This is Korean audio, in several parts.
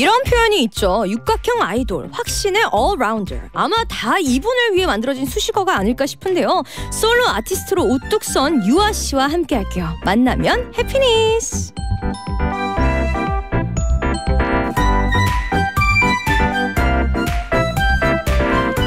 이런 표현이 있죠. 육각형 아이돌, 확신의 올라운더. 아마 다 이분을 위해 만들어진 수식어가 아닐까 싶은데요. 솔로 아티스트로 우뚝 선 유아 씨와 함께 할게요. 만나면 해피니스.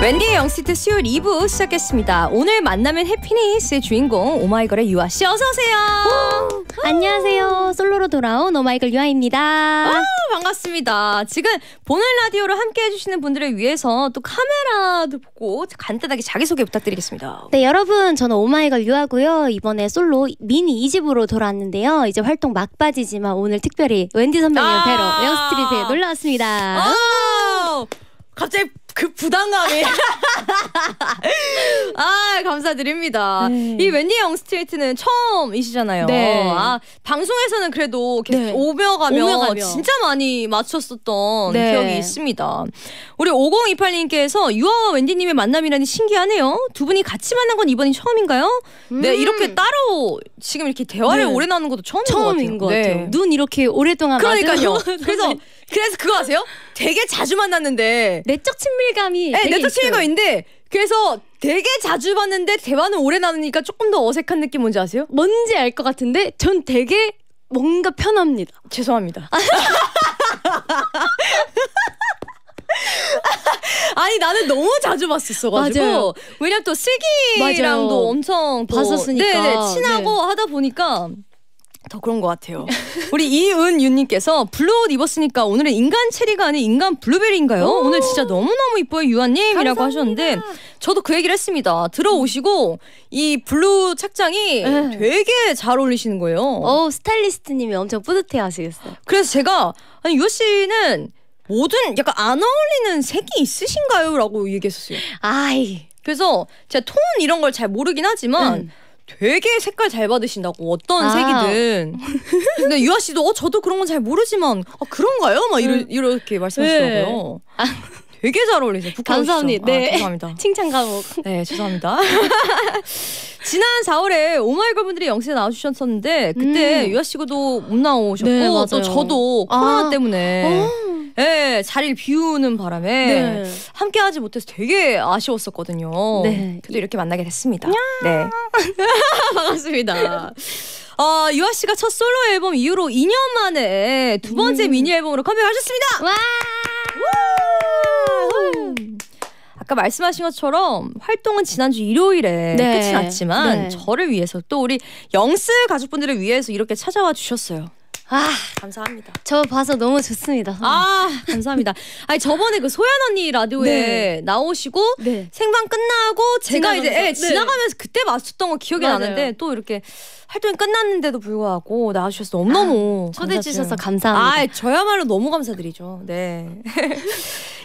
웬디의 영스트리트 수요일 2부 시작했습니다. 오늘 만나면 해피니스의 주인공 오마이걸의 유아 씨, 어서 오세요. 안녕하세요. 솔로로 돌아온 오마이걸 유아입니다. 반갑습니다. 지금 보는 라디오로 함께해 주시는 분들을 위해서 또 카메라도 보고 간단하게 자기소개 부탁드리겠습니다. 네, 여러분, 저는 오마이걸 유아고요. 이번에 솔로 미니 2집으로 돌아왔는데요. 이제 활동 막바지지만 오늘 특별히 웬디 선배님을 뵈러 영스트리트에 놀러 왔습니다. 갑자기 그 부담감이 아, 감사드립니다. 네. 이 웬디의 영스트리트는 처음이시잖아요. 네. 아, 방송에서는 그래도 계속 오며 가며 진짜 많이 맞췄었던 기억이 있습니다. 우리 5028님께서 유아와 웬디님의 만남이라니 신기하네요. 두 분이 같이 만난 건 이번이 처음인가요? 네, 이렇게 따로 지금 이렇게 대화를 오래 나누는 것도 처음인 것 같아요. 눈 이렇게 오랫동안 맞으면서 그래서 그거 아세요? 되게 자주 만났는데 내적 친밀감이 내적 친밀감인데 그래서 되게 자주 봤는데 대화는 오래 나누니까 조금 더 어색한 느낌 뭔지 아세요? 뭔지 알 것 같은데 전 되게 뭔가 편합니다. 죄송합니다. 아니, 나는 너무 자주 봤었어가지고. 맞아요. 왜냐면 또 슬기랑도 엄청 봤었으니까 친하고 하다 보니까 더 그런 것 같아요. 우리 이은유님께서 블루옷 입었으니까 오늘은 인간 체리가 아닌 인간 블루베리인가요? 오늘 진짜 너무너무 이뻐요 유아님, 이라고 하셨는데 저도 그 얘기를 했습니다. 들어오시고 이 블루 착장이 되게 잘 어울리시는 거예요. 스타일리스트님이 엄청 뿌듯해하시겠어요. 그래서 제가, 아니, 유아 씨는 모든 약간 안 어울리는 색이 있으신가요? 라고 얘기했었어요. 그래서 제가 톤 이런 걸 잘 모르긴 하지만 되게 색깔 잘 받으신다고, 어떤 색이든. 근데 유아 씨도 저도 그런 건 잘 모르지만 그런가요? 막 이렇게 말씀하시더라고요. 되게 잘 어울리세요. 감사합니다. 감사합니다. 칭찬 감옥. 네, 죄송합니다. 지난 4월에 오마이걸 분들이 영상에 나와주셨었는데 그때 유아 씨도 못 나오셨고 또 저도 코로나 때문에 자리를 비우는 바람에 함께하지 못해서 되게 아쉬웠었거든요. 그래도 이렇게 만나게 됐습니다. 반갑습니다. 유아 씨가 첫 솔로 앨범 이후로 2년 만에 두 번째 미니 앨범으로 컴백하셨습니다. 와! 아까 말씀하신 것처럼 활동은 지난주 일요일에 끝이 났지만 저를 위해서, 또 우리 영스 가족분들을 위해서 이렇게 찾아와 주셨어요. 감사합니다. 저 봐서 너무 좋습니다. 감사합니다. 아니, 저번에 그 소연 언니 라디오에 나오시고 생방 끝나고 제가 지나가면서, 이제 지나가면서 그때 맞췄던 거 기억이 나는데 또 이렇게 활동이 끝났는데도 불구하고 나와주셔서 너무너무 초대해 주셔서 감사합니다. 저야말로 너무 감사드리죠.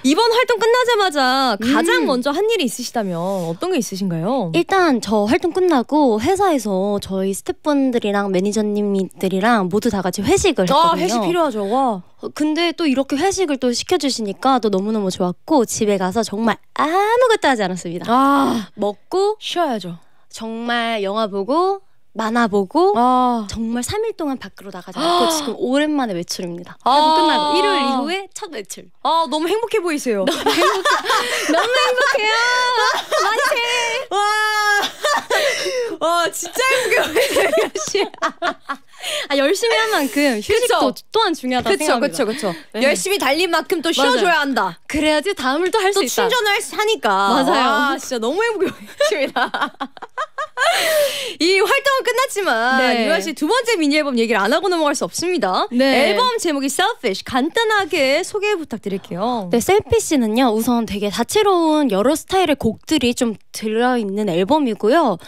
이번 활동 끝나자마자 가장 먼저 한 일이 있으시다면 어떤 게 있으신가요? 일단 저 활동 끝나고 회사에서 저희 스태프분들이랑 매니저님들이랑 모두 다 같이 회식을 했거든요. 회식 필요하죠. 근데 또 이렇게 회식을 또 시켜주시니까 또 너무너무 좋았고, 집에 가서 정말 아무것도 하지 않았습니다. 먹고 쉬어야죠. 정말 영화 보고 만화 보고 정말 3일 동안 밖으로 나가지 않고 지금 오랜만에 외출입니다. 끝나고 일요일 이후에 첫 외출. 너무 행복해 보이세요. 너무 행복해. 너무 행복해요. 만세. 와, 진짜 행복해 보이세요. 열심히 한 만큼 휴식도 또한 중요하다고 생각합니다. 그렇죠. 열심히 달린 만큼 또 쉬어줘야 한다. 그래야지 다음을 또 할 수 있다. 또 충전을 하니까. 맞아요. 진짜 너무 행복해 보이십니다. 이 활동은 끝났지만 유아 씨 두 번째 미니 앨범 얘기를 안 하고 넘어갈 수 없습니다. 앨범 제목이 Selfish, 간단하게 소개 부탁드릴게요. Selfish는요, 우선 되게 다채로운 여러 스타일의 곡들이 좀 들어있는 앨범이고요.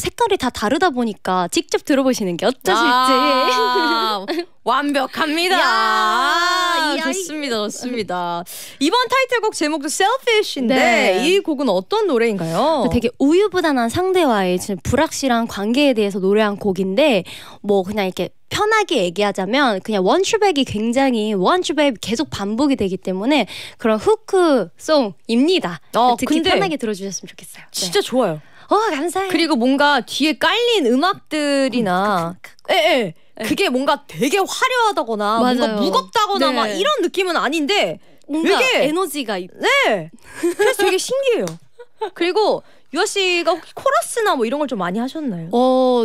색깔이 다 다르다 보니까 직접 들어보시는 게 어떠실지. 완벽합니다. 좋습니다. 이번 타이틀곡 제목도 Selfish인데 이 곡은 어떤 노래인가요? 되게 우유부단한 상대와의 불확실한 관계에 대해서 노래한 곡인데, 뭐 그냥 이렇게 편하게 얘기하자면 그냥 원슈백이 굉장히 원슈백 계속 반복이 되기 때문에 그런 후크송입니다. 듣기 편하게 들어주셨으면 좋겠어요. 진짜 좋아요. 감사해요. 그리고 뭔가 뒤에 깔린 음악들이나 그게 뭔가 되게 화려하다거나 맞아요. 뭔가 무겁다거나 네. 막 이런 느낌은 아닌데 뭔가 되게, 에너지가 네. 그래서 되게 신기해요. 그리고 유아 씨가 혹시 코러스나 뭐 이런 걸 좀 많이 하셨나요?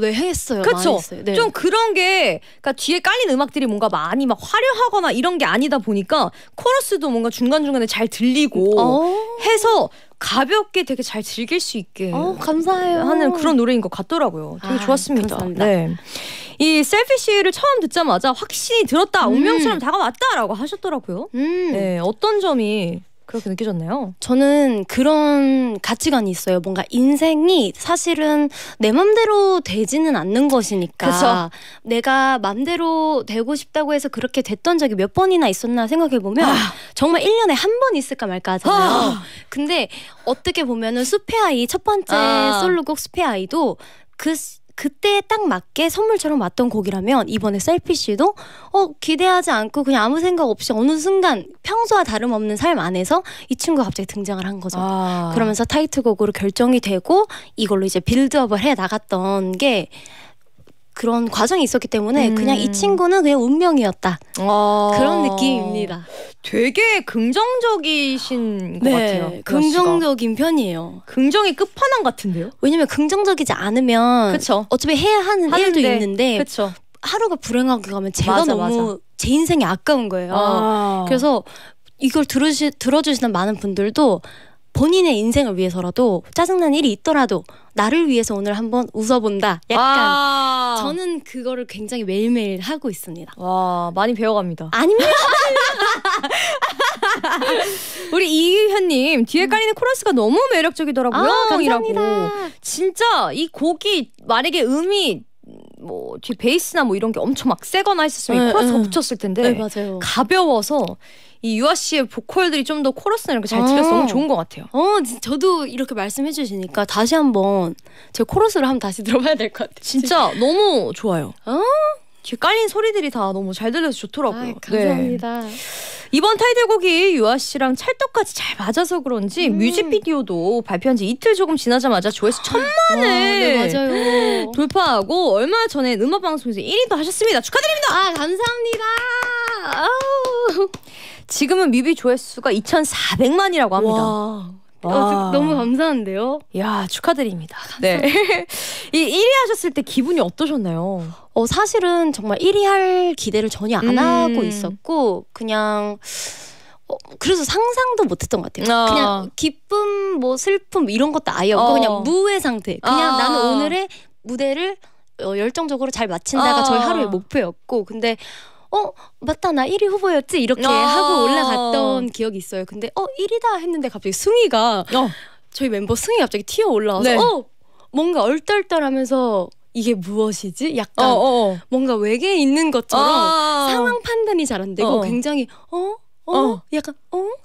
네 했어요. 그쵸? 많이 했어요. 네. 좀 그런 게 그러니까 뒤에 깔린 음악들이 뭔가 많이 막 화려하거나 이런 게 아니다 보니까 코러스도 뭔가 중간중간에 잘 들리고 해서 가볍게 되게 잘 즐길 수 있게 감사해요. 하는 그런 노래인 것 같더라고요. 되게 좋았습니다. 감사합니다. 네. 이 셀피쉬를 처음 듣자마자 확실히 들었다, 운명처럼 다가왔다라고 하셨더라고요. 네, 어떤 점이 그렇게 느껴졌나요? 저는 그런 가치관이 있어요. 뭔가 인생이 사실은 내 맘대로 되지는 않는 것이니까 그쵸? 내가 맘대로 되고 싶다고 해서 그렇게 됐던 적이 몇 번이나 있었나 생각해보면 정말 1년에 한 번 있을까 말까 하잖아요. 근데 어떻게 보면은 숲의 아이 첫 번째 솔로곡 숲의 아이도 그때에 딱 맞게 선물처럼 왔던 곡이라면 이번에 셀피쉬도 기대하지 않고 그냥 아무 생각 없이 어느 순간 평소와 다름없는 삶 안에서 이 친구가 갑자기 등장을 한 거죠. 그러면서 타이틀곡으로 결정이 되고 이걸로 이제 빌드업을 해 나갔던 게 그런 과정이 있었기 때문에 그냥 이 친구는 그냥 운명이었다. 그런 느낌입니다. 되게 긍정적이신 것 같아요. 긍정적인 편이에요. 긍정의 끝판왕 같은데요? 왜냐면 긍정적이지 않으면 그쵸. 어차피 해야 하는 일도 있는데 그쵸. 하루가 불행하게 가면 제가 너무 제 인생이 아까운 거예요. 그래서 이걸 들어주시는 많은 분들도 본인의 인생을 위해서라도 짜증난 일이 있더라도 나를 위해서 오늘 한번 웃어본다. 약간 저는 그거를 굉장히 매일매일 하고 있습니다. 와 많이 배워갑니다. 아닙니다. 우리 이희현님 뒤에 깔리는 코러스가 너무 매력적이더라고요. 감사합니다. 진짜 이 곡이 만약에 음이 뭐 뒤에 베이스나 뭐 이런 게 엄청 막 세거나 했었으면 코러스가 붙였을 텐데 맞아요. 가벼워서 이 유아 씨의 보컬들이 좀 더 코러스나 이렇게 잘 들려서 너무 좋은 것 같아요. 저도 이렇게 말씀해 주시니까 다시 한번 제 코러스를 한번 다시 들어봐야 될 것 같아요. 진짜 너무 좋아요. 뒤에 깔린 소리들이 다 너무 잘 들려서 좋더라고요. 감사합니다. 네. 이번 타이틀곡이 유아 씨랑 찰떡같이 잘 맞아서 그런지 뮤직비디오도 발표한 지 이틀 조금 지나자마자 조회수 1000만을 맞아요. 돌파하고 얼마 전에 음악방송에서 1위도 하셨습니다. 축하드립니다. 감사합니다. 지금은 뮤비 조회수가 2400만이라고 합니다. 너무 감사한데요. 이야 축하드립니다. 네. 이 1위 하셨을 때 기분이 어떠셨나요? 사실은 정말 1위 할 기대를 전혀 안 하고 있었고 그냥 그래서 상상도 못했던 것 같아요. 그냥 기쁨 뭐 슬픔 이런 것도 아예 없고 그냥 무의 상태. 그냥 나는 오늘의 무대를 열정적으로 잘 마친다가 저희 하루의 목표였고 근데 맞다 나 1위 후보였지 이렇게 하고 올라갔던 기억이 있어요. 근데 1위다 했는데 갑자기 승희가 저희 멤버 승희 갑자기 튀어 올라와서 뭔가 얼떨떨하면서 이게 무엇이지? 약간 뭔가 외계에 있는 것처럼 상황 판단이 잘 안 되고 굉장히 약간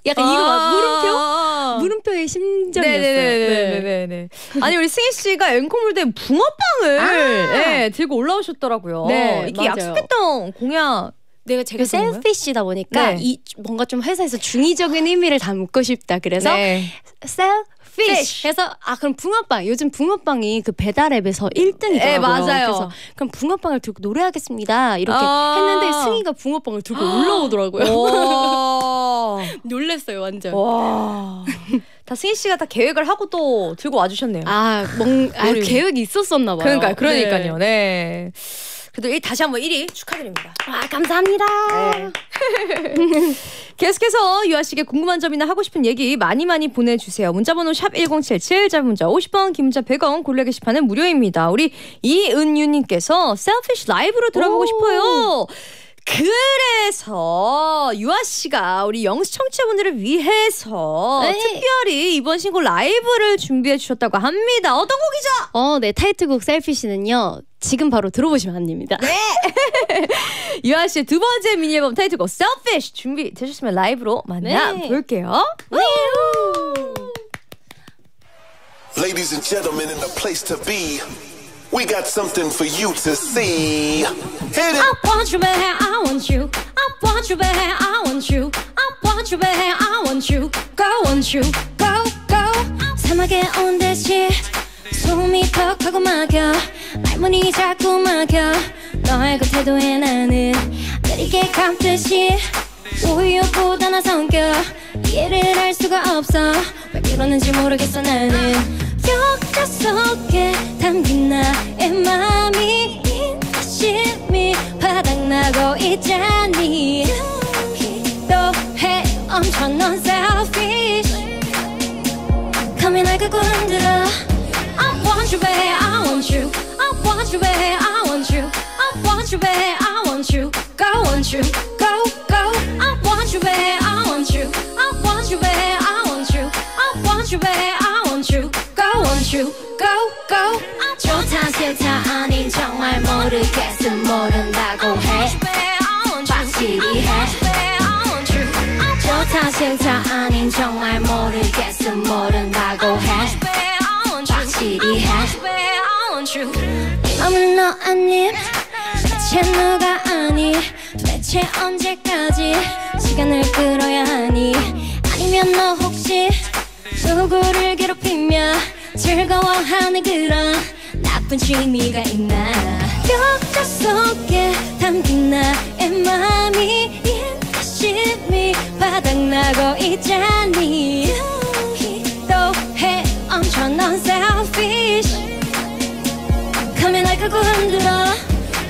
이거 막 물음표의 심정이었어요. 네네네. 아니 우리 승희 씨가 앵콜 때 붕어빵을 네, 들고 올라오셨더라고요. 네, 이게 약속했던 공약. 제가 셀피시다 보니까 뭔가 좀 회사에서 중의적인 의미를 담고 싶다. 그래서 셀피시 해서 그럼 붕어빵. 요즘 붕어빵이 그 배달앱에서 1등이더라고요. 그래서 그럼 붕어빵을 들고 노래하겠습니다. 이렇게 했는데 승희가 붕어빵을 들고 올라오더라고요. 놀랬어요 완전. 다 승희 씨가 다 계획을 하고 또 들고 와주셨네요. 계획이 있었었나 봐요. 그러니까요. 네. 그래도 다시 한번 1위 축하드립니다. 감사합니다. 네. 계속해서 유아 씨에게 궁금한 점이나 하고 싶은 얘기 많이 보내주세요. 문자번호 샵1077, 짧은 문자 50원, 긴 문자 100원, 골라 게시판은 무료입니다. 우리 이은유님께서 Selfish 라이브로 들어보고 싶어요. 그래서 유아씨가 우리 영수 청취자분들을 위해서 특별히 이번 신곡 라이브를 준비해 주셨다고 합니다. 어떤 곡이죠? 네 타이틀곡 셀피시는요 지금 바로 들어보시면 안됩니다. 네. 유아씨의 두 번째 미니앨범 타이틀곡 Selfish 준비되셨으면 라이브로 만나볼게요. Ladies and gentlemen in the place to be We got something for you to see. Hit it. I want you, baby. I want you. I want you, baby. I want you. I want you, baby. I want you. Girl, want you. Go, go. 사막에 온 듯이 숨이 턱하고 막혀. 말문이 자꾸 막혀. 너의 그 태도에 나는 느리게 감듯이 우유보다 나 성격 이해를 할 수가 없어. 왜 그러는지 모르겠어. 나는 역사 속에 담긴 나의 맘이 인내심이 바닥나고 있잖니. 기도해 엄청 넌 selfish. 감히 날 갖고 흔들어. I want you baby, I want you. I want you baby, I want you. I want you baby, I want you. Go want you, go go. I want you baby, I want you. I want you baby, I want you. I want you baby, I want you. Go want you, go go. 좋다 싫다 아닌 정말 모르겠어. 모른다고 해 확실히 해. 좋다 싫다 아닌 정말 모르겠어. 모른다고 해 확실히 해. 네 맘은 너 아님 대체 누가 아니. 도대체 언제까지 시간을 끌어야 하니. 아니면 너 혹시 누구를 괴롭히며 즐거워하는 그런 나쁜 취미가 있나. 벽자 속에 담긴 나의 맘이 인내심이 바닥나고 있잖니. 기도해 엄청 넌 selfish. 가면 날 갖고 흔들어.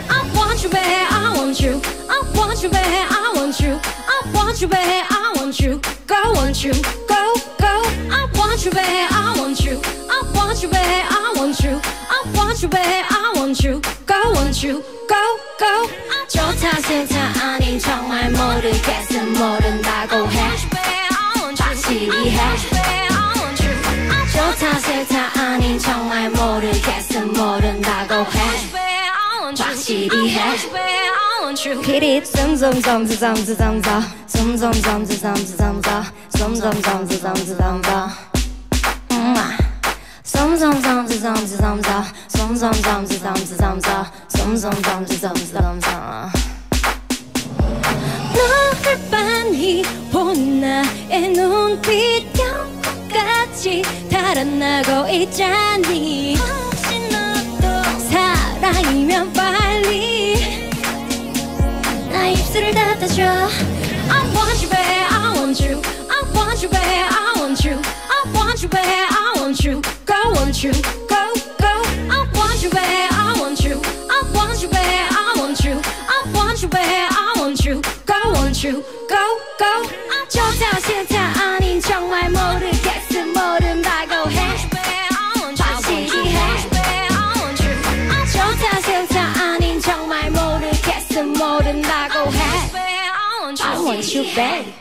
I want you baby, I want you. I want you baby, I want you. I want you baby, I want you. Go want you, go go. I want you baby, I want you. I want you baby, I want you. I want you baby, I want you. Go want you, go go. 좋다 싫다 아닌 정말 모르겠어. 모른다고 해 확실히 해. 좋다 싫다 아닌 정말 모르겠어. 모른다고 해 확실히 해. 피리 쏨쏨쏨쏨쏨쏨쏨 쏨쏨쏨쏨쏨쏨 쏨쏨쏨쏨쏨쏨 쏨쏨쏨쏨쏨쏨 쏨쏨쏨쏨쏨쏨 쏨쏨쏨쏨쏨쏨. 너를 빤히 보는 나의 눈빛 영혼까지 달아나고 있잖니. 혹시 너도 사랑이면 빨리 나 입술을 닫아줘. I want you baby, I want you. I want you baby, I want you. I want you baby, I want you. Go want you, go go. I want you baby, I want you. I want you baby, I want you. I want you baby, I want you. I want you, go, go. 좋다 싫다 아닌 정말 모르겠어. 모른다고 해 확실히 해. 좋다 싫다 아닌 정말 모르겠어. 모른다고 해. I want you back.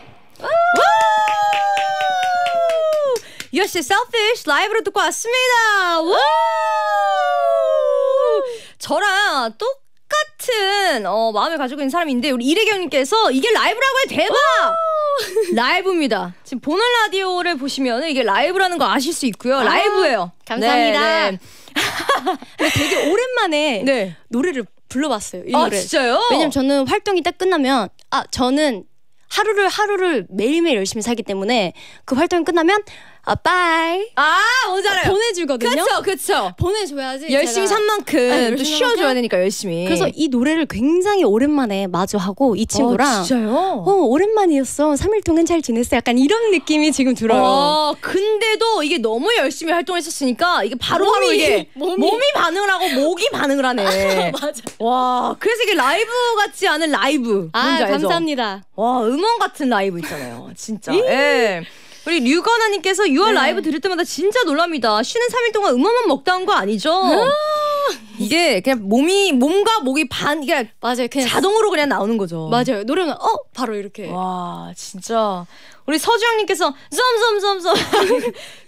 You're so selfish. 라이브로 듣고 왔습니다. 저랑 또 같은 마음을 가지고 있는 사람인데 우리 이래경님께서 이게 라이브라고 해. 대박! 라이브입니다. 지금 보는 라디오를 보시면 이게 라이브라는 거 아실 수 있고요. 라이브예요. 감사합니다. 네, 네. 되게 오랜만에 네. 노래를 불러봤어요. 이 노래. 진짜요? 왜냐면 저는 활동이 딱 끝나면 저는 하루를 매일매일 열심히 살기 때문에 그 활동이 끝나면 바이 뭔지 알아요. 보내주거든요. 그쵸 보내줘야지. 열심히 산 만큼 열심히 또 쉬어줘야 만큼? 되니까 열심히. 그래서 이 노래를 굉장히 오랜만에 마주하고 이 친구랑 진짜요? 오랜만이었어. 3일 동안 잘 지냈어. 약간 이런 느낌이 지금 들어요. 근데도 이게 너무 열심히 활동했었으니까 이게 바로 이게 몸이 반응을 하고 목이 반응을 하네. 맞아. 와, 그래서 이게 라이브 같지 않은 라이브. 뭔지 알죠? 감사합니다. 와, 음원 같은 라이브 있잖아요. 진짜. 예. 우리 류건아님께서 유아 라이브 들을 때마다 진짜 놀랍니다. 쉬는 3일 동안 음원만 먹다 온 거 아니죠? 이게 그냥 몸과 목이 그냥 맞아요. 그냥 자동으로 그냥 나오는 거죠. 맞아요. 노래는 바로 이렇게. 와, 진짜. 우리 서주영님께서 쫌쫌쫌쫌.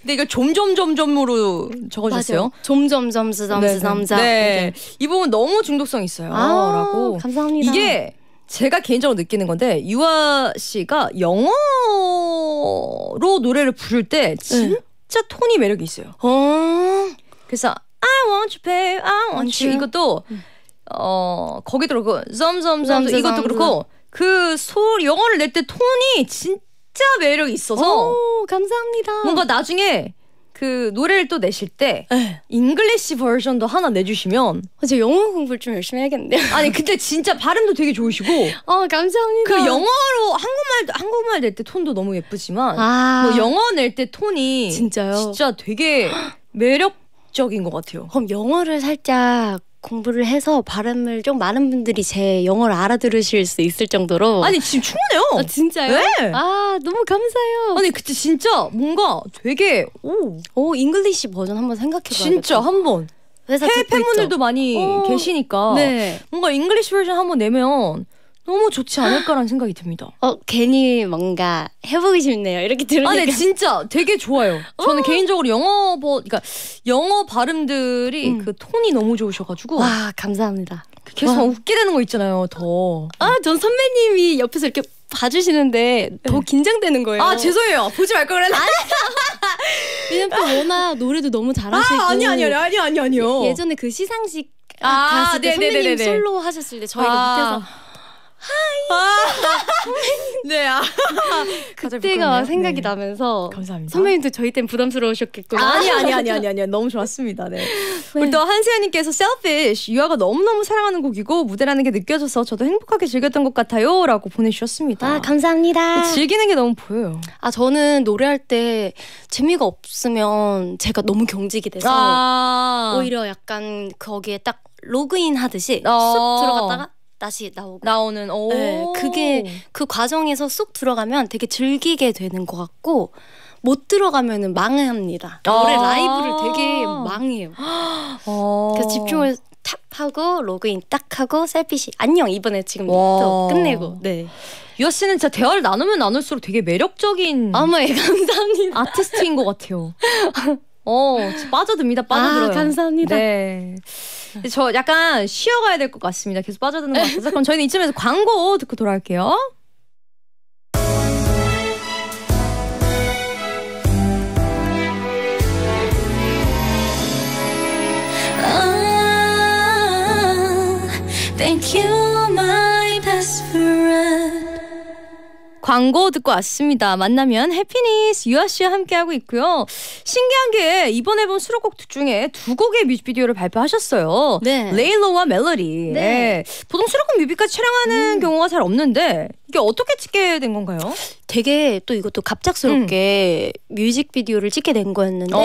근데 이거 좀점점점으로 적어주셨어요. 좀점점점점점. 네. 이 부분 너무 중독성 있어요. 라고. 감사합니다. 이게 제가 개인적으로 느끼는 건데 유아 씨가 영어로 노래를 부를 때 진짜 톤이 매력이 있어요. 그래서 I want you babe, I want you 이것도 거기도 그렇고 쫌쫌쫌 이것도 그렇고 그 소리 영어를 낼 때 톤이 진짜 매력이 있어서 감사합니다. 뭔가 나중에 그 노래를 또 내실 때 잉글리시 버전도 하나 내주시면 제가 영어 공부를 좀 열심히 해야겠는데요. 아니 근데 진짜 발음도 되게 좋으시고 감사합니다. 그 영어로 한국말 낼 때 톤도 너무 예쁘지만 뭐 영어 낼 때 톤이 진짜요? 진짜 되게 매력적인 것 같아요. 그럼 영어를 살짝 공부를 해서 발음을 좀 많은 분들이 제 영어를 알아들으실 수 있을 정도로 아니 지금 충분해요. 진짜요? 네. 너무 감사해요. 아니 그때 진짜 뭔가 되게 잉글리시 버전 한번 생각해봐야겠다. 진짜 한번 해외 팬분들도 많이 계시니까 네. 뭔가 잉글리시 버전 한번 내면 너무 좋지 않을까라는 생각이 듭니다. 괜히 뭔가 해보기 싶네요. 이렇게 들으니까. 아, 네, 진짜 되게 좋아요. 저는 개인적으로 그러니까 영어 발음들이 그 톤이 너무 좋으셔가지고. 와, 감사합니다. 계속 웃게 되는 거 있잖아요, 더. 전 선배님이 옆에서 이렇게 봐주시는데 더 긴장되는 거예요. 죄송해요. 보지 말 걸 그랬나? 왜냐면 또 워낙 노래도 너무 잘하시고. 아니요. 예전에 그 시상식 갔을 때 선배님 솔로 하셨을 때 저희가 밑에서. 네, 그때가 생각이 나면서 감사합니다. 선배님도 저희 땐 부담스러우셨겠구나. 아니 너무 좋았습니다. 네. 우리 또 한세연님께서 Selfish 유아가 너무너무 사랑하는 곡이고 무대라는 게 느껴져서 저도 행복하게 즐겼던 것 같아요 라고 보내주셨습니다. 감사합니다. 즐기는 게 너무 보여요. 저는 노래할 때 재미가 없으면 제가 너무 경직이 돼서 오히려 약간 거기에 딱 로그인 하듯이 쑥 들어갔다가 다시 나오는 네, 그게 그 과정에서 쑥 들어가면 되게 즐기게 되는 것 같고 못 들어가면은 망합니다. 노래 라이브를 되게 망해요. 그래서 집중을 탁 하고 로그인 딱 하고 셀피시 안녕 이번에 지금 또 끝내고. 네. 유아 씨는 진짜 대화를 나누면 나눌수록 되게 매력적인 감사합니다. 아티스트인 것 같아요. 빠져들어요. 감사합니다. 네. 저 약간 쉬어가야 될 것 같습니다. 계속 빠져드는 것 같아서 그럼 저희는 이쯤에서 광고 듣고 돌아올게요. Thank you, my best friend. 광고 듣고 왔습니다. 만나면 해피니스 유아 씨와 함께하고 있고요. 신기한 게 이번 앨범 수록곡 중에 두 곡의 뮤직비디오를 발표하셨어요. 네. 레일로와 멜로디. 네. 보통 수록곡 뮤비까지 촬영하는 경우가 잘 없는데 이게 어떻게 찍게 된 건가요? 되게 또 이것도 갑작스럽게 뮤직비디오를 찍게 된 거였는데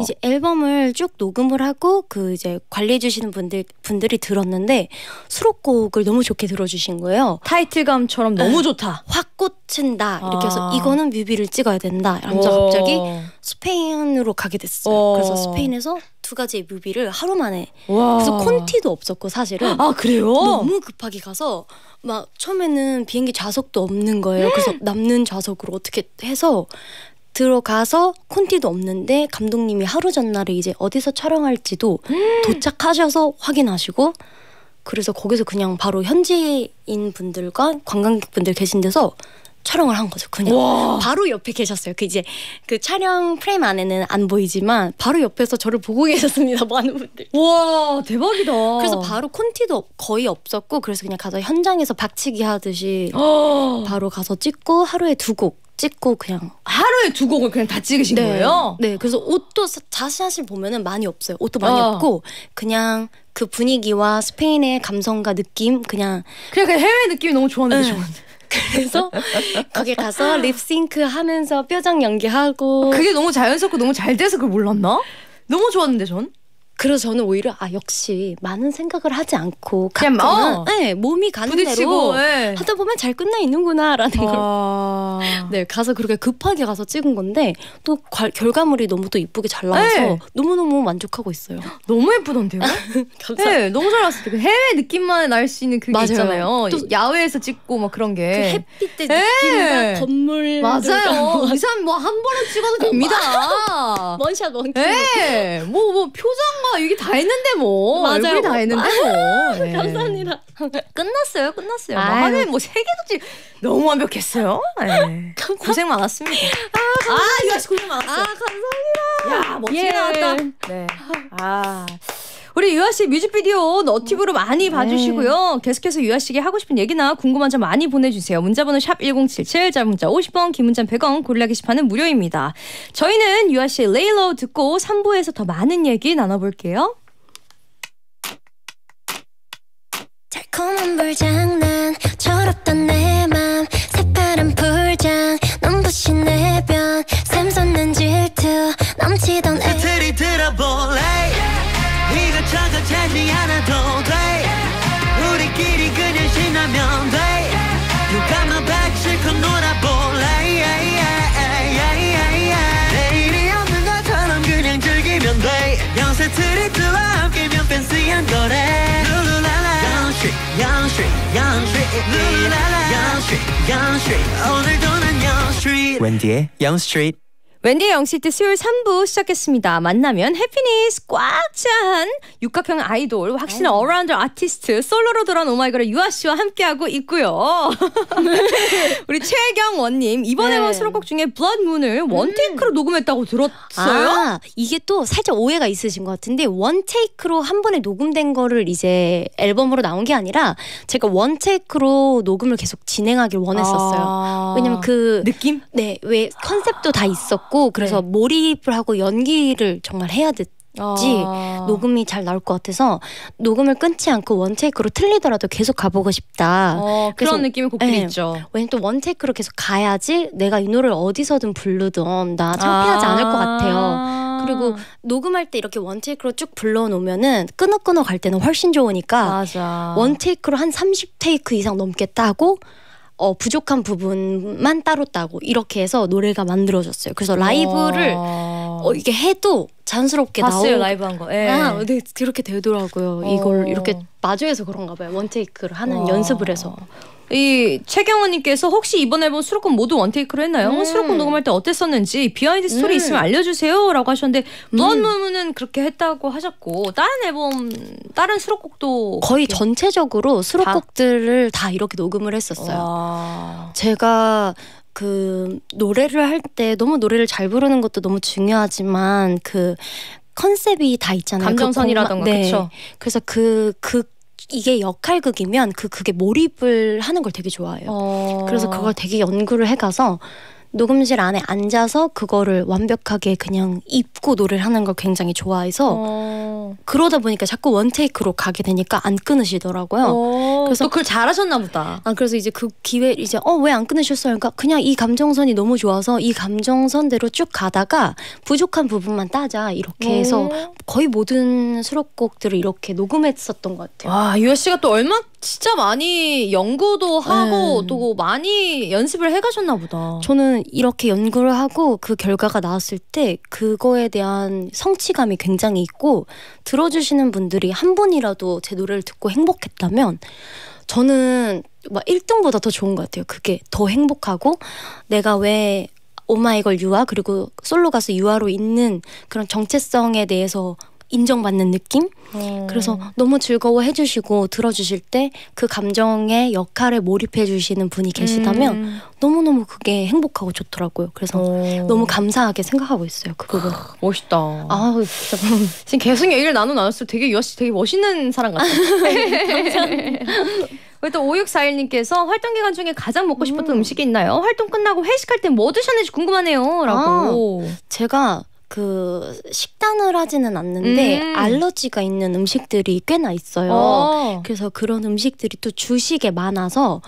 이제 앨범을 쭉 녹음을 하고 그 이제 관리해 주시는 분들이 들었는데 수록곡을 너무 좋게 들어주신 거예요. 타이틀감처럼 너무 좋다. 확 꽂힌다. 이렇게 해서 이거는 뮤비를 찍어야 된다. 그래서 갑자기 스페인으로 가게 됐어요. 그래서 스페인에서 두 가지의 뮤비를 하루 만에. 그래서 콘티도 없었고 사실은. 그래요? 너무 급하게 가서 막 처음에는 비행기 좌석도 없는 거예요. 그래서 남는 좌석으로 어떻게 해서 들어가서 콘티도 없는데 감독님이 하루 전날에 이제 어디서 촬영할지도 도착하셔서 확인하시고 그래서 거기서 그냥 바로 현지인 분들과 관광객분들 계신 데서 촬영을 한 거죠. 그냥 바로 옆에 계셨어요. 그 이제 그 촬영 프레임 안에는 안 보이지만 바로 옆에서 저를 보고 계셨습니다. 많은 분들. 와 대박이다. 그래서 바로 콘티도 거의 없었고 그래서 그냥 가서 현장에서 박치기 하듯이 바로 가서 찍고 하루에 두 곡 찍고 그냥 하루에 두 곡을 그냥 다 찍으신 거예요? 네. 그래서 옷도 사실 보면은 많이 없어요. 옷도 많이 없고 그냥 그 분위기와 스페인의 감성과 느낌 그냥 해외 느낌이 너무 좋았는데 저는. 그래서 거기 가서 립싱크 하면서 표정 연기하고 그게 너무 자연스럽고 너무 잘 돼서 그걸 몰랐나? 너무 좋았는데 전. 그래서 저는 오히려 역시 많은 생각을 하지 않고 그냥 네, 몸이 가는 부딪히고, 대로 하다 보면 잘 끝나 있는구나 라는 걸 가서 그렇게 급하게 가서 찍은 건데 또 결과물이 너무 또 이쁘게 잘 나와서 너무너무 만족하고 있어요. 너무 예쁘던데요? 감사합니다. 네, 너무 잘 나왔을 때 해외 느낌만 날 수 있는 그게 있잖아요. 또 야외에서 찍고 막 그런 게 그 햇빛 때 느낌과 건물 맞아요. 이 사람 뭐 한 번은 찍어도 됩니다. 원샷 원킬 뭐 표정 이게 다 했는데 뭐 얼굴이 다 했는데 네. 감사합니다. 끝났어요. 하긴 뭐 세 개도 너무 완벽했어요. 네. 고생 많았습니다. 유아 씨 고생 많았어요. 감사합니다. 야 멋지게 나왔다. 네. 우리 유아 씨 뮤직비디오 너튜브로 많이 봐주시고요. 계속해서 유아 씨에게 하고 싶은 얘기나 궁금한 점 많이 보내주세요. 문자번호 샵 1077, 짧은 문자 50원, 긴 문자 100원, 고릴라 게시판은 무료입니다. 저희는 유아 씨의 레일로우 듣고 3부에서 더 많은 얘기 나눠볼게요. 달콤한 불장난 철없던 내 맘 새파란 불장 눈부신 내변 샘솟는 질투 넘치던 애틀이 들어볼래 네가 찾아 재미 않아도 돼 우리끼리 그냥 신나면 돼 누가 너 봐 실컷 놀아볼래 내일이 없는 것처럼 그냥 즐기면 돼 영세 트리트와 함께면 팬시한 거래 웬디의 영스트리트 수요일 3부 시작했습니다. 만나면 해피니스 꽉 찬 육각형 아이돌 확실한 어라운드 아티스트 솔로로 돌아온 오마이걸의 유아씨와 함께하고 있고요. 우리 최경원님 이번에 본 수록곡 중에 Blood Moon을 원테이크로 녹음했다고 들었어요? 아, 이게 또 살짝 오해가 있으신 것 같은데 원테이크로 한 번에 녹음된 거를 이제 앨범으로 나온 게 아니라 제가 원테이크로 녹음을 계속 진행하길 원했었어요. 아. 왜냐면 그 느낌? 네, 왜 컨셉도 다 있었고 그래서 몰입을 하고 연기를 정말 해야 됐지 녹음이 잘 나올 것 같아서 녹음을 끊지 않고 원테이크로 틀리더라도 계속 가보고 싶다. 그런 느낌이 곡들이 있죠. 왜냐면 또 원테이크로 계속 가야지 내가 이 노래를 어디서든 부르던 나 창피하지 않을 것 같아요. 그리고 녹음할 때 이렇게 원테이크로 쭉 불러놓으면은 끊어 갈 때는 훨씬 좋으니까 맞아. 원테이크로 한 30테이크 이상 넘게 따고 부족한 부분만 따로 따고 이렇게 해서 노래가 만들어졌어요. 그래서 라이브를 이게 해도 자연스럽게 봤어요, 라이브 한 거. 예. 아, 네, 그렇게 되더라고요. 이걸 이렇게 마주해서 그런가 봐요. 원테이크를 하는 연습을 해서. 이 최경원님께서 혹시 이번 앨범 수록곡 모두 원테이크로 했나요? 수록곡 녹음할 때 어땠었는지 비하인드 스토리 있으면 알려주세요 라고 하셨는데 Blood Moon은 그렇게 했다고 하셨고 다른 앨범 다른 수록곡도 거의 전체적으로 수록곡들을 다 이렇게 녹음을 했었어요. 와. 제가 그 노래를 할 때 너무 노래를 잘 부르는 것도 너무 중요하지만 그 컨셉이 다 있잖아요. 감정선이라던가 그 그렇죠. 그래서 그 이게 역할극이면 그게 몰입을 하는 걸 되게 좋아해요. 그래서 그걸 되게 연구를 해가서 녹음실 안에 앉아서 그거를 완벽하게 그냥 입고 노래를 하는 걸 굉장히 좋아해서 그러다 보니까 자꾸 원테이크로 가게 되니까 안 끊으시더라고요. 그래서 또 그걸 잘하셨나 보다. 아, 그래서 이제 그 기회 이제 왜 안 끊으셨어요? 그러니까 그냥 이 감정선이 너무 좋아서 이 감정선대로 쭉 가다가 부족한 부분만 따자 이렇게 해서 거의 모든 수록곡들을 이렇게 녹음했었던 것 같아요. 와, 유아 씨가 또 얼마 진짜 많이 연구도 하고 또 많이 연습을 해가셨나 보다. 저는 이렇게 연구를 하고 그 결과가 나왔을 때 그거에 대한 성취감이 굉장히 있고 들어주시는 분들이 한 분이라도 제 노래를 듣고 행복했다면 저는 막 1등보다 더 좋은 것 같아요. 그게 더 행복하고 내가 왜 오마이걸 유아 그리고 솔로 가수 유아로 있는 그런 정체성에 대해서 인정받는 느낌? 그래서 너무 즐거워해 주시고 들어주실 때 그 감정의 역할에 몰입해 주시는 분이 계시다면 너무너무 그게 행복하고 좋더라고요. 그래서 너무 감사하게 생각하고 있어요. 그 부분. 멋있다. 아, 진짜. 지금 계속 얘기를 나눴을 때 되게 유아 씨 되게 멋있는 사람 같아요. 우리 또 5641님께서 활동 기간 중에 가장 먹고 싶었던 음식이 있나요? 활동 끝나고 회식할 때 뭐 드셨는지 궁금하네요. 라고. 아, 제가 그 식단을 하지는 않는데 알러지가 있는 음식들이 꽤나 있어요. 그래서 그런 음식들이 또 주식에 많아서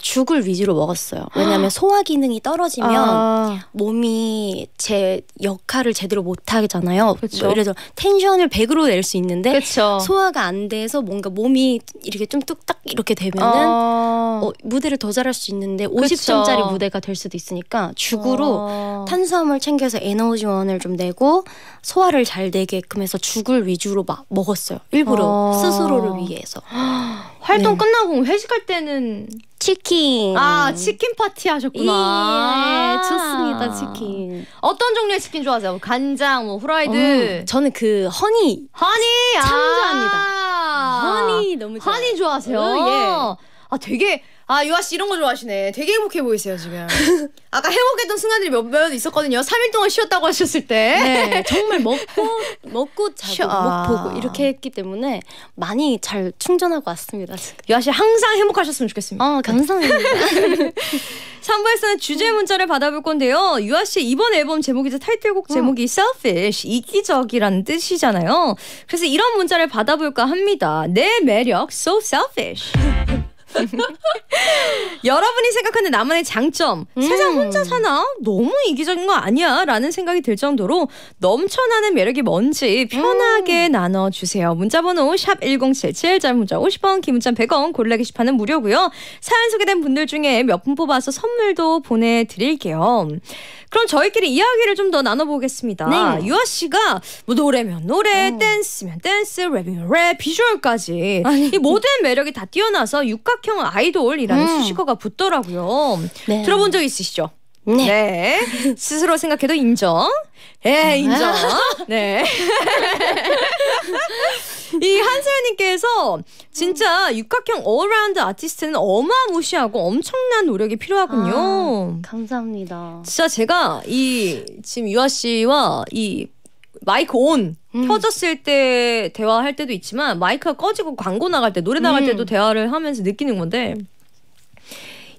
죽을 위주로 먹었어요. 왜냐하면 소화 기능이 떨어지면 몸이 제 역할을 제대로 못 하잖아요. 뭐 예를 들어 텐션을 100으로 낼 수 있는데 그쵸. 소화가 안 돼서 뭔가 몸이 이렇게 좀 뚝딱 이렇게 되면은 무대를 더 잘할 수 있는데 50점짜리 무대가 될 수도 있으니까 죽으로 탄수화물 챙겨서 에너지원을 좀 내고 소화를 잘 되게끔 해서 죽을 위주로 막 먹었어요. 일부러 스스로를 위해서. 활동 끝나고 회식할 때는 치킨. 아, 치킨 파티 하셨구나. 예, 좋습니다. 치킨. 어떤 종류의 치킨 좋아하세요? 간장, 뭐 후라이드. 저는 그 허니. 참 좋아합니다. 허니 너무 좋아요. 허니 좋아하세요? 예. 아 되게 아 유아씨 이런 거 좋아하시네. 되게 행복해 보이세요 지금. 아까 행복했던 순간들이 몇몇 있었거든요. 3일 동안 쉬었다고 하셨을 때. 네, 정말 먹고 자고 보고 이렇게 했기 때문에 많이 잘 충전하고 왔습니다. 유아씨 항상 행복하셨으면 좋겠습니다. 감사합니다. 3부에서는 주제 문자를 받아볼 건데요. 유아씨의 이번 앨범 제목이자 타이틀곡 제목이 Selfish, 이기적이라는 뜻이잖아요. 그래서 이런 문자를 받아볼까 합니다. 내 매력 So Selfish. 여러분이 생각하는 나만의 장점, 세상 혼자 사나? 너무 이기적인 거 아니야? 라는 생각이 들 정도로 넘쳐나는 매력이 뭔지 편하게 나눠주세요. 문자번호 샵1077, 짧은 문자 50원, 긴 문자 100원, 골라 게시판은 무료고요. 사연 소개된 분들 중에 몇 분 뽑아서 선물도 보내드릴게요. 그럼 저희끼리 이야기를 좀 더 나눠보겠습니다. 네. 유아 씨가 뭐 노래면 노래, 댄스면 댄스, 랩이면 랩, 비주얼까지 이 모든 매력이 다 뛰어나서 육각형 아이돌이라는 수식어가 붙더라고요. 네. 들어본 적 있으시죠? 네. 네. 스스로 생각해도 인정. 예, 인정. 네. 이 한세연님께서 진짜 육각형 올라운드 아티스트는 어마무시하고 엄청난 노력이 필요하군요. 아, 감사합니다. 진짜 제가 이 지금 유아 씨와 이 마이크 온 켜졌을 때 대화할 때도 있지만 마이크가 꺼지고 광고 나갈 때 노래 나갈 때도 대화를 하면서 느끼는 건데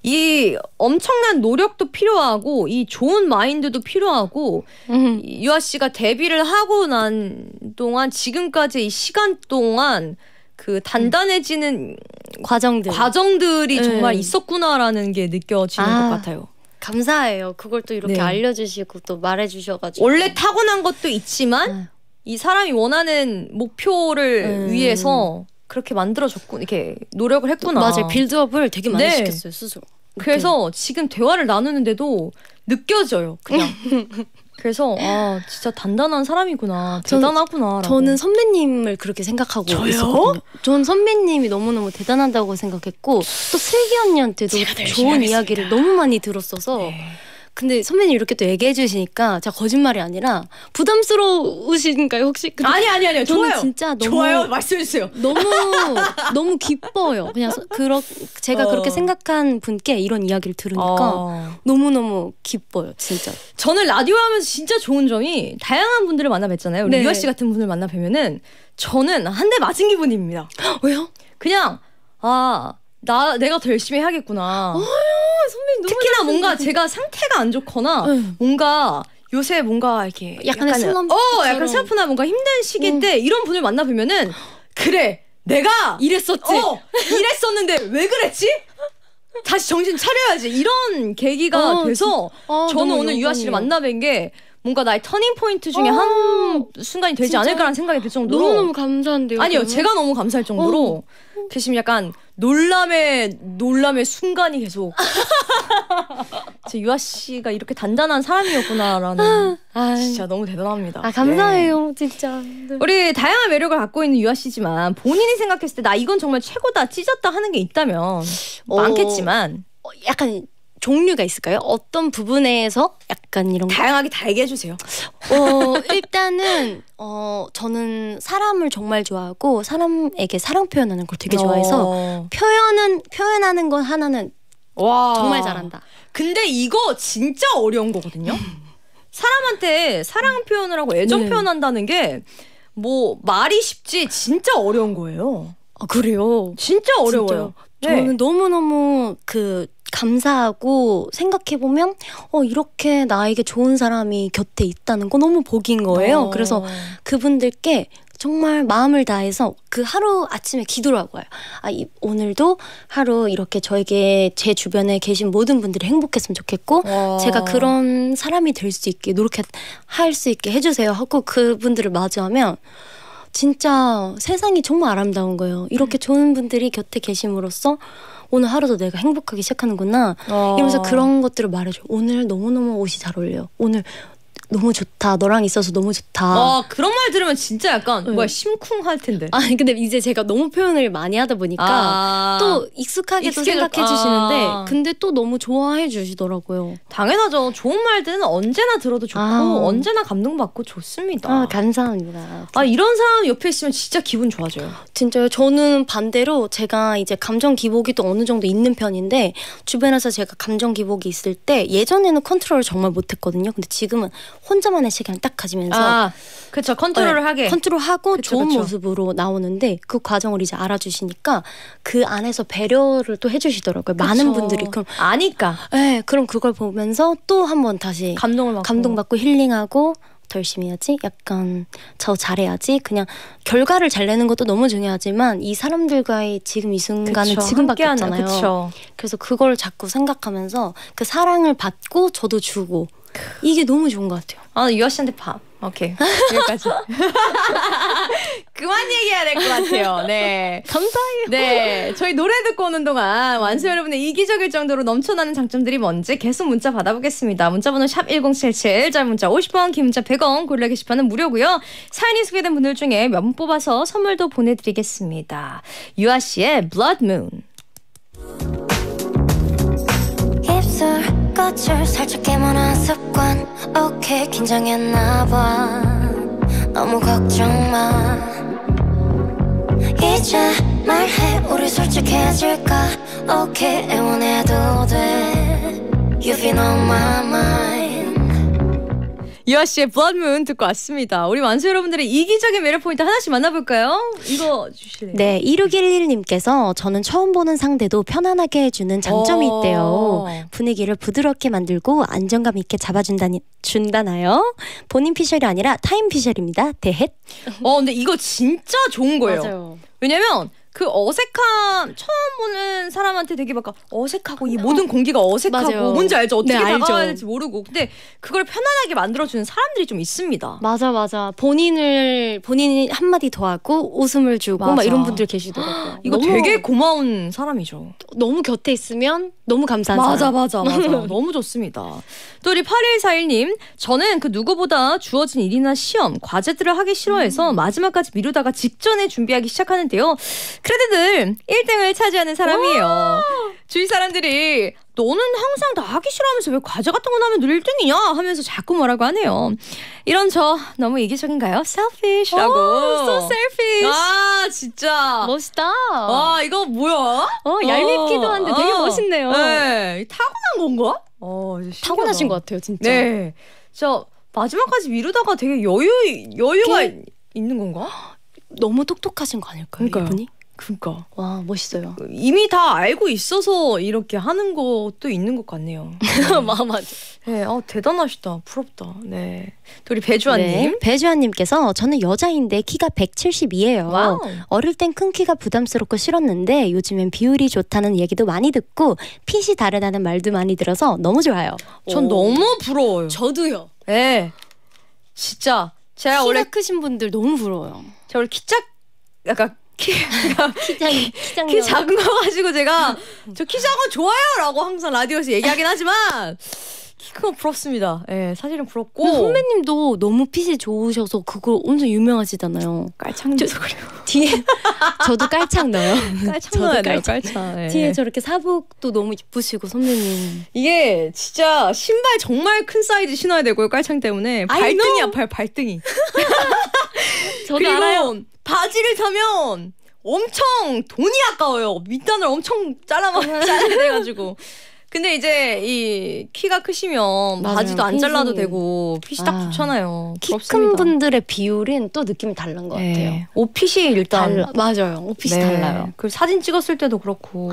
이 엄청난 노력도 필요하고 이 좋은 마인드도 필요하고 유아 씨가 데뷔를 하고 난 동안 지금까지 이 시간 동안 그 단단해지는 과정들이 정말 있었구나라는 게 느껴지는 것 같아요. 감사해요. 그걸 또 이렇게 알려주시고 또 말해주셔가지고 원래 타고난 것도 있지만 이 사람이 원하는 목표를 위해서 그렇게 만들어줬고 이렇게 노력을 했구나. 맞아요. 빌드업을 되게 많이 시켰어요 스스로. 그래서 지금 대화를 나누는데도 느껴져요 그냥. 그래서 아 진짜 단단한 사람이구나, 대단하구나. 저는 선배님을 그렇게 생각하고 있었거든요. 전 선배님이 너무너무 대단하다고 생각했고 또 슬기 언니한테도 좋은 이야기를 너무 많이 들었어서 근데 선배님 이렇게 또 얘기해 주시니까 제가 거짓말이 아니라 부담스러우신가요 혹시? 아니요. 좋아요. 진짜 너무 좋아요. 말씀해 주세요. 너무 기뻐요. 그냥 제가 그렇게 생각한 분께 이런 이야기를 들으니까 너무너무 기뻐요. 진짜. 저는 라디오 하면서 진짜 좋은 점이 다양한 분들을 만나 뵀잖아요. 우리 유아 씨 같은 분을 만나 뵈면은 저는 한 대 맞은 기분입니다. 왜요? 그냥 내가 더 열심히 해야겠구나. 선배님, 특히나 뭔가 제가 상태가 안 좋거나 뭔가 요새 뭔가 이렇게 약간 슬럼프 약간 슬럼프나 뭔가 힘든 시기인데 이런 분을 만나 보면은 그래 내가 이랬었지 이랬었는데 왜 그랬지? 다시 정신 차려야지 이런 계기가 돼서 저는 오늘 유아 씨를 만나 뵌 게 뭔가 나의 터닝 포인트 중에 한 순간이 되지 않을까라는 생각이 들 정도로 너무너무 감사한데요. 아니요, 그러면? 제가 너무 감사할 정도로 지금 약간 놀람의 순간이 계속. 제 유아 씨가 이렇게 단단한 사람이었구나라는. 진짜 너무 대단합니다. 감사해요, 진짜. 네. 우리 다양한 매력을 갖고 있는 유아 씨지만 본인이 생각했을 때 나 이건 정말 최고다, 찢었다 하는 게 있다면 많겠지만 약간. 종류가 있을까요? 어떤 부분에서 약간 이런 다양하게 다 얘기해주세요. 일단은 저는 사람을 정말 좋아하고 사람에게 사랑 표현하는 걸 되게 좋아해서 표현하는 건 하나는 정말 잘한다. 근데 이거 진짜 어려운 거거든요. 사람한테 사랑 표현을 하고 애정 표현한다는 게 뭐 말이 쉽지 진짜 어려운 거예요. 아 그래요? 진짜 어려워요. 진짜. 저는 너무너무 감사하고 생각해보면 이렇게 나에게 좋은 사람이 곁에 있다는 거 너무 복인 거예요. 그래서 그분들께 정말 마음을 다해서 그 하루 아침에 기도를 하고 와요. 오늘도 하루 이렇게 저에게 제 주변에 계신 모든 분들이 행복했으면 좋겠고 제가 그런 사람이 될 수 있게 노력할 수 있게 해주세요 하고 그분들을 마주하면 진짜 세상이 정말 아름다운 거예요. 이렇게 좋은 분들이 곁에 계심으로써 오늘 하루도 내가 행복하게 시작하는구나 이러면서 그런 것들을 말해줘. 오늘 너무너무 옷이 잘 어울려. 오늘 너무 좋다. 너랑 있어서 너무 좋다. 아, 그런 말 들으면 진짜 약간 뭐야 심쿵할 텐데. 아 근데 이제 제가 너무 표현을 많이 하다 보니까 또 익숙하게도 생각해 주시는데 근데 또 너무 좋아해 주시더라고요. 당연하죠. 좋은 말들은 언제나 들어도 좋고 언제나 감동받고 좋습니다. 아 감사합니다. 아 이런 사람 옆에 있으면 진짜 기분 좋아져요. 진짜요. 저는 반대로 제가 이제 감정 기복이 또 어느 정도 있는 편인데 주변에서 제가 감정 기복이 있을 때 예전에는 컨트롤을 정말 못했거든요. 근데 지금은 혼자만의 시간을 딱 가지면서 그렇죠. 컨트롤을 하게 컨트롤하고 그쵸, 좋은 모습으로 나오는데 그 과정을 이제 알아주시니까 그 안에서 배려를 또 해주시더라고요. 그쵸. 많은 분들이 그럼 아니까 네, 그럼 그걸 보면서 또 한 번 다시 감동받고 힐링하고 더 열심히 해야지 약간 저 잘해야지 그냥 결과를 잘 내는 것도 너무 중요하지만 이 사람들과의 지금 이 순간은 그쵸, 지금밖에 없잖아요. 그쵸. 그래서 그걸 자꾸 생각하면서 그 사랑을 받고 저도 주고 이게 너무 좋은 것 같아요. 아 유아 씨한테 밥. 오케이 여기까지. 그만 얘기해야 될 것 같아요. 네 감사해요. 네 저희 노래 듣고 오는 동안 완수 여러분의 이기적일 정도로 넘쳐나는 장점들이 뭔지 계속 문자 받아보겠습니다. 문자번호 샵1077 짧은 문자 50원 긴 문자 100원 골라 게시판은 무료고요. 사연이 소개된 분들 중에 몇 분 뽑아서 선물도 보내드리겠습니다. 유아 씨의 Blood Moon. 꽃을 살짝 깨무는 습관. 오케이 긴장했나봐. 너무 걱정마. 이제 말해 우리 솔직해질까. 오케이 애원해도 돼. You've been on my mind. 유아 씨의 Blood Moon 듣고 왔습니다. 우리 완수 여러분들의 이기적인 매력 포인트 하나씩 만나볼까요? 이거 주실래요? 네 1611님께서 저는 처음 보는 상대도 편안하게 해주는 장점이 있대요. 분위기를 부드럽게 만들고 안정감 있게 잡아준다나요? 본인 피셜이 아니라 타임 피셜입니다. 대헷. 근데 이거 진짜 좋은 거예요. 맞아요. 왜냐면 그 어색함 처음 보는 사람한테 되게 막 어색하고 이 모든 공기가 어색하고 맞아요. 뭔지 알죠? 어떻게 다가가야 될지 모르고 근데 그걸 편안하게 만들어주는 사람들이 좀 있습니다. 맞아 본인이 한마디 더 하고 웃음을 주고 막 이런 분들 계시더라고요. 이거 너무, 되게 고마운 사람이죠. 너무 곁에 있으면 너무 감사한 사람. 맞아 너무 좋습니다. 또 우리 8141님 저는 그 누구보다 주어진 일이나 시험 과제들을 하기 싫어해서 마지막까지 미루다가 직전에 준비하기 시작하는데요. 크레딧은 1등을 차지하는 사람이에요. 주위 사람들이 너는 항상 다 하기 싫어하면서 왜 과제 같은 건 하면 늘 1등이냐 하면서 자꾸 뭐라고 하네요. 이런 저 너무 이기적인가요? Selfish 라고. So selfish. 아 진짜 멋있다. 와 이거 뭐야? 얄밉기도 한데 되게 멋있네요. 네, 타고난 건가? 타고나신 것 같아요 진짜. 네, 저 마지막까지 미루다가 되게 여유가 있는 건가? 너무 똑똑하신 거 아닐까요? 그러니까요. 이분이? 그러니까 와 멋있어요. 이미 다 알고 있어서 이렇게 하는 것도 있는 것 같네요. 맞아. 네, 대단하시다. 부럽다. 네. 또 우리 배주아님. 네, 배주아님께서 저는 여자인데 키가 172예요. 와우. 어릴 땐 큰 키가 부담스럽고 싫었는데 요즘엔 비율이 좋다는 얘기도 많이 듣고 핏이 다르다는 말도 많이 들어서 너무 좋아요. 전 너무 부러워요. 저도요. 네. 진짜 제가 원래 크신 분들 너무 부러워요. 제가 원래 약간 키 작은 거 가지고 제가 저 키 작은 거 좋아요라고 항상 라디오에서 얘기하긴 하지만 키 큰 거 부럽습니다. 예, 사실은 부럽고 선배님도 너무 핏이 좋으셔서 그거 엄청 유명하시잖아요. 깔창 넣어서 그래요. 뒤에 저도 깔창 넣어요. 깔창 넣어야 돼요. 깔창. 예. 뒤에 저렇게 사복도 너무 예쁘시고 선배님. 이게 진짜 신발 정말 큰 사이즈 신어야 되고요. 깔창 때문에 발등이 아파요. 발등이. 저도 알아요. 바지를 사면 엄청 돈이 아까워요. 밑단을 엄청 잘라내가지고. 근데 이제 이 키가 크시면 맞아요. 바지도 안 잘라도 되고 핏이 딱 좋잖아요. 키 큰 분들의 비율은 또 느낌이 다른 것 같아요. 네. 옷핏이 일단 맞아요. 옷핏이 달라요. 그리고 사진 찍었을 때도 그렇고.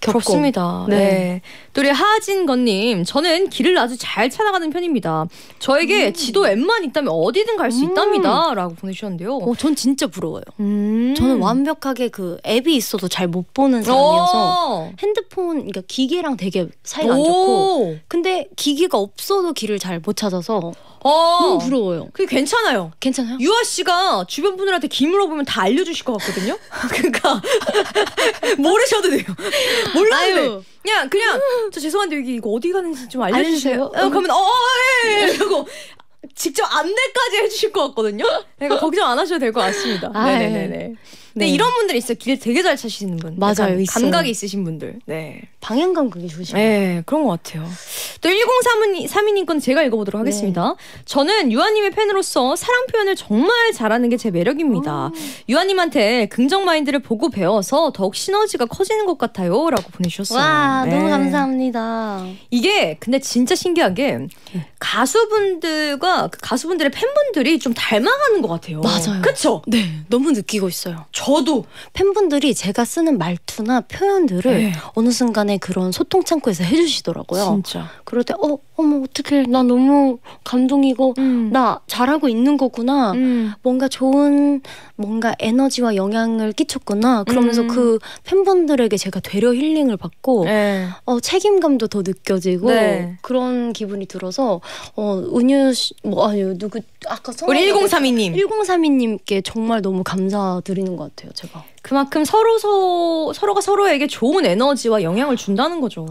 부럽습니다. 네. 또 우리 하진건님, 저는 길을 아주 잘 찾아가는 편입니다. 저에게 지도 웬만 있다면 어디든 갈 수 있답니다. 라고 보내주셨는데요. 전 진짜 부러워요. 저는 완벽하게 그 앱이 있어도 잘 못 보는 사람이어서 핸드폰, 그러니까 기계랑 되게 사이가 안 좋고 근데 기계가 없어도 길을 잘 못 찾아서 너무 부러워요. 그게 괜찮아요. 괜찮아요? 유아 씨가 주변 분들한테 길 물어보면 다 알려주실 것 같거든요. 그러니까 모르셔도 돼요. 몰라요. 그냥 저 죄송합니다. 죄송한데 여기 이거 어디 가는지 좀 알려주세요. 그러면 이러고 직접 안내까지 해주실 것 같거든요. 그러니까 걱정 안 하셔도 될 것 같습니다. 네네네. 근데 이런 분들 있어요. 길 되게 잘 찾으시는 분. 맞아요. 감각이 있으신 분들. 네. 방향감 그게 좋으시죠. 네. 그런 것 같아요. 또 1032님 건 제가 읽어보도록 하겠습니다. 저는 유아님의 팬으로서 사랑 표현을 정말 잘하는 게 제 매력입니다. 유아님한테 긍정 마인드를 보고 배워서 더욱 시너지가 커지는 것 같아요. 라고 보내주셨어요. 와, 너무 감사합니다. 이게 근데 진짜 신기한 게 가수분들과 가수분들의 팬분들이 좀 닮아가는 것 같아요. 맞아요. 그쵸? 네. 너무 느끼고 있어요. 저도 팬분들이 제가 쓰는 말투나 표현들을 어느 순간에 그런 소통 창구에서 해주시더라고요. 진짜. 그럴 때 어머 어떡해 나 너무 감동이고 나 잘하고 있는 거구나 뭔가 에너지와 영향을 끼쳤구나 그러면서 그 팬분들에게 제가 되려 힐링을 받고 책임감도 더 느껴지고 그런 기분이 들어서 우리 1032님께 정말 너무 감사드리는 것 같아요. 제가 그만큼 서로가 서로에게 좋은 에너지와 영향을 준다는 거죠.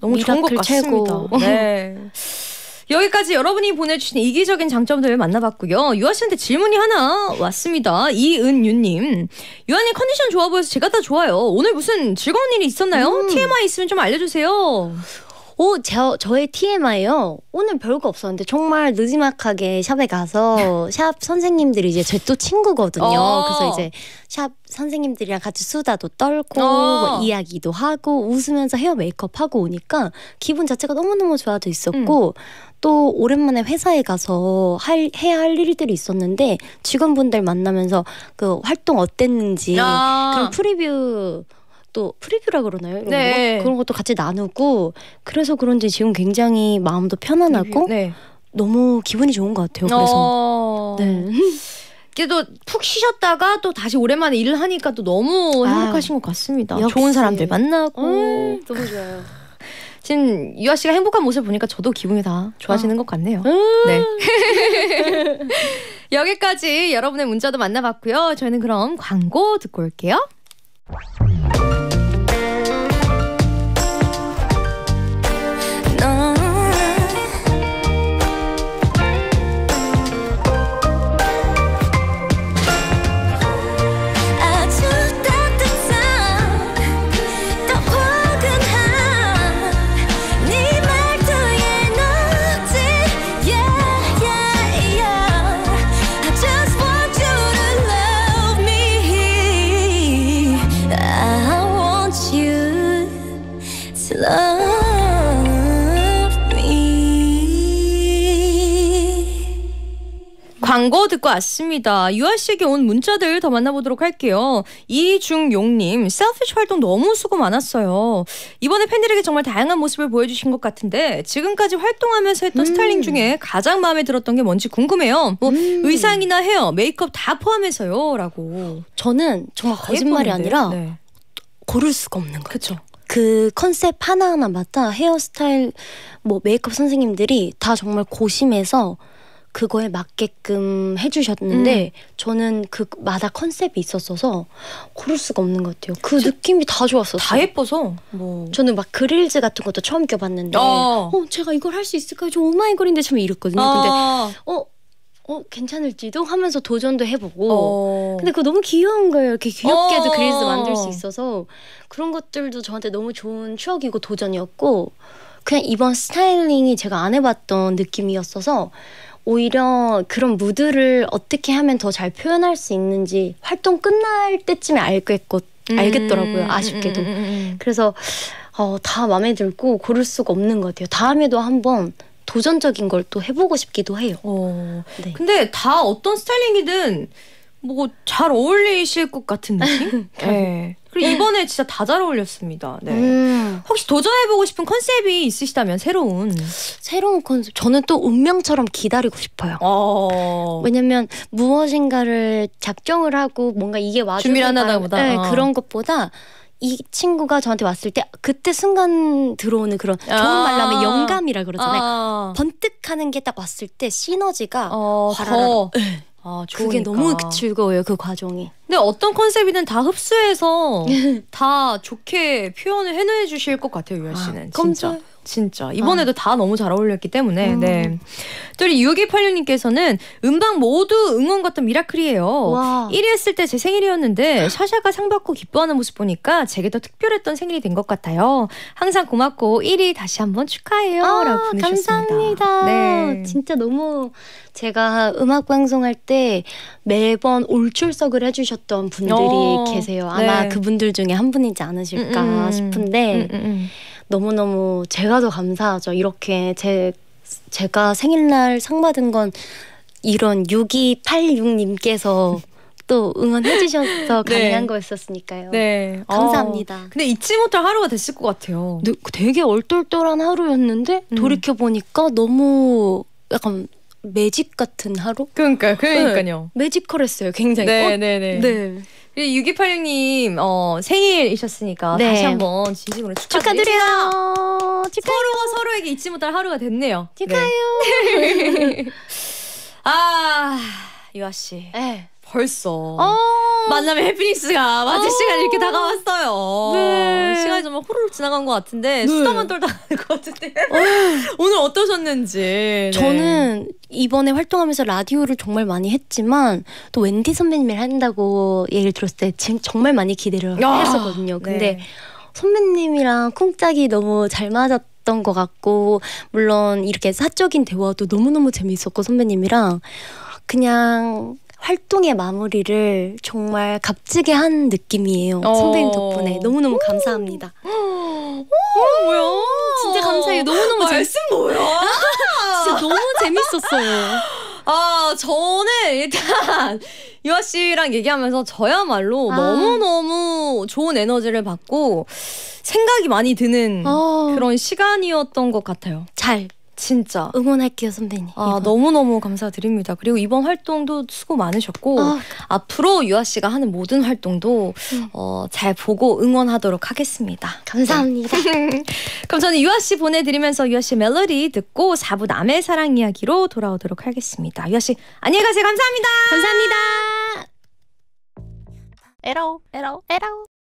너무 좋은 것 같습니다. 네. 여기까지 여러분이 보내주신 이기적인 장점들을 만나봤고요. 유아 씨한테 질문이 하나 왔습니다. 이은유님. 유아님 컨디션 좋아 보여서 제가 다 좋아요. 오늘 무슨 즐거운 일이 있었나요? TMI 있으면 좀 알려주세요. 저의 TMI요. 오늘 별거 없었는데 정말 느지막하게 샵에 가서 샵 선생님들이 이제 제 또 친구거든요. 그래서 이제 샵 선생님들이랑 같이 수다도 떨고 뭐 이야기도 하고 웃으면서 헤어 메이크업하고 오니까 기분 자체가 너무너무 좋아져 있었고 또 오랜만에 회사에 가서 해야 할 일들이 있었는데 직원분들 만나면서 그 활동 어땠는지 그런 프리뷰라 그러나요? 이런 거? 그런 것도 같이 나누고 그래서 그런지 지금 굉장히 마음도 편안하고 너무 기분이 좋은 것 같아요. 그래서 그래도 푹 쉬셨다가 또 다시 오랜만에 일을 하니까 또 너무 행복하신 것 같습니다. 역시. 좋은 사람들 만나고 너무 좋아요. 지금 유아 씨가 행복한 모습을 보니까 저도 기분이 다 좋아지는 것 같네요. 여기까지 여러분의 문자도 만나봤고요. 저희는 그럼 광고 듣고 올게요. 광고 듣고 왔습니다. 유아 씨에게 온 문자들 더 만나보도록 할게요. 이중용님, Selfish 활동 너무 수고 많았어요. 이번에 팬들에게 정말 다양한 모습을 보여주신 것 같은데 지금까지 활동하면서 했던 스타일링 중에 가장 마음에 들었던 게 뭔지 궁금해요. 뭐 의상이나 헤어, 메이크업 다 포함해서요. 라고. 저는 정말 거짓말이 아니라 고를 수가 없는 거예요. 그쵸. 그 컨셉 하나하나마다 헤어스타일, 뭐 메이크업 선생님들이 다 정말 고심해서 그거에 맞게끔 해주셨는데 저는 그마다 컨셉이 있었어서 고를 수가 없는 것 같아요. 그 느낌이 다 좋았었어요. 다 예뻐서 저는 막 그릴즈 같은 것도 처음 껴봤는데 제가 이걸 할 수 있을까요? 저 오마이걸인데 참 이랬거든요. 근데 괜찮을지도 하면서 도전도 해보고 근데 그거 너무 귀여운 거예요. 이렇게 귀엽게도 그릴즈 만들 수 있어서 그런 것들도 저한테 너무 좋은 추억이고 도전이었고 그냥 이번 스타일링이 제가 안 해봤던 느낌이었어서 오히려 그런 무드를 어떻게 하면 더 잘 표현할 수 있는지 활동 끝날 때쯤에 알겠더라고요. 아쉽게도. 그래서 다 마음에 들고 고를 수가 없는 것 같아요. 다음에도 한번 도전적인 걸 또 해보고 싶기도 해요. 근데 다 어떤 스타일링이든 뭐 잘 어울리실 것 같은 느낌? 그리고 이번에 진짜 다 잘 어울렸습니다. 혹시 도전해보고 싶은 컨셉이 있으시다면 새로운 컨셉. 저는 또 운명처럼 기다리고 싶어요. 왜냐면 무엇인가를 작정을 하고 뭔가 이게 와주고 준비를 한다보다 그런 것보다 이 친구가 저한테 왔을 때 그때 순간 들어오는 그런 좋은 말로 하면 영감이라 그러잖아요. 번뜩하는 게 딱 왔을 때 시너지가 화라라. 그게 너무 즐거워요. 그 과정이. 근데 어떤 컨셉이든 다 흡수해서 다 좋게 표현을 해내 주실 것 같아요, 유아 씨는. 아, 진짜. 진짜 이번에도 다 너무 잘 어울렸기 때문에 네. 또 우리 6286님께서는 음방 모두 응원 같은 미라클이에요. 와. 1위 했을 때 제 생일이었는데 샤샤가 상 받고 기뻐하는 모습 보니까 제게 더 특별했던 생일이 된 것 같아요. 항상 고맙고 1위 다시 한번 축하해요. 아, 라고 보내주셨습니다. 감사합니다. 네. 진짜 너무 제가 음악 방송할 때 매번 올출석을 해주셨던 분들이 계세요. 아마 네. 그분들 중에 한 분이지 않으실까 싶은데 너무너무 제가 더 감사하죠. 이렇게 제가 생일날 상 받은 건 이런 6286님께서 또 응원해주셔서 가능한 네. 거였었으니까요. 네. 감사합니다. 아, 근데 잊지 못할 하루가 됐을 것 같아요. 되게 얼떨떨한 하루였는데 돌이켜보니까 너무 약간 매직 같은 하루? 그러니까요. 네, 매지컬했어요. 굉장히. 네. 6286님 생일이셨으니까 네. 다시 한번 진심으로 축하드려요. 서로에게 잊지 못할 하루가 됐네요. 축하해요. 네. 아, 유아씨 벌써 만나면 해피니스가 마칠 시간이 이렇게 다가왔어요. 네. 시간이 정말 호로록 지나간 것 같은데 네. 수다만 떨다가 것 같은데 오늘 어떠셨는지. 저는 이번에 활동하면서 라디오를 정말 많이 했지만 또 웬디 선배님을 한다고 얘기를 들었을 때 정말 많이 기대를 했었거든요. 근데 네. 선배님이랑 쿵짝이 너무 잘 맞았던 것 같고 물론 이렇게 사적인 대화도 너무너무 재미있었고 선배님이랑 그냥 활동의 마무리를 정말 값지게 한 느낌이에요. 선배님 덕분에 너무너무 감사합니다. 뭐야? 진짜 감사해요. 너무너무 말씀 뭐야? 진짜 너무 재밌었어요. 아, 저는 일단 유아 씨랑 얘기하면서 저야말로 너무너무 좋은 에너지를 받고 생각이 많이 드는 그런 시간이었던 것 같아요. 진짜 응원할게요 선배님. 너무너무 감사드립니다. 그리고 이번 활동도 수고 많으셨고 앞으로 유아씨가 하는 모든 활동도 잘 보고 응원하도록 하겠습니다. 감사합니다. 네. 그럼 저는 유아씨 보내드리면서 유아씨 멜로디 듣고 4부 남의 사랑 이야기로 돌아오도록 하겠습니다. 유아씨 안녕히 가세요. 감사합니다. 감사합니다. 에러우 에러우 에러우.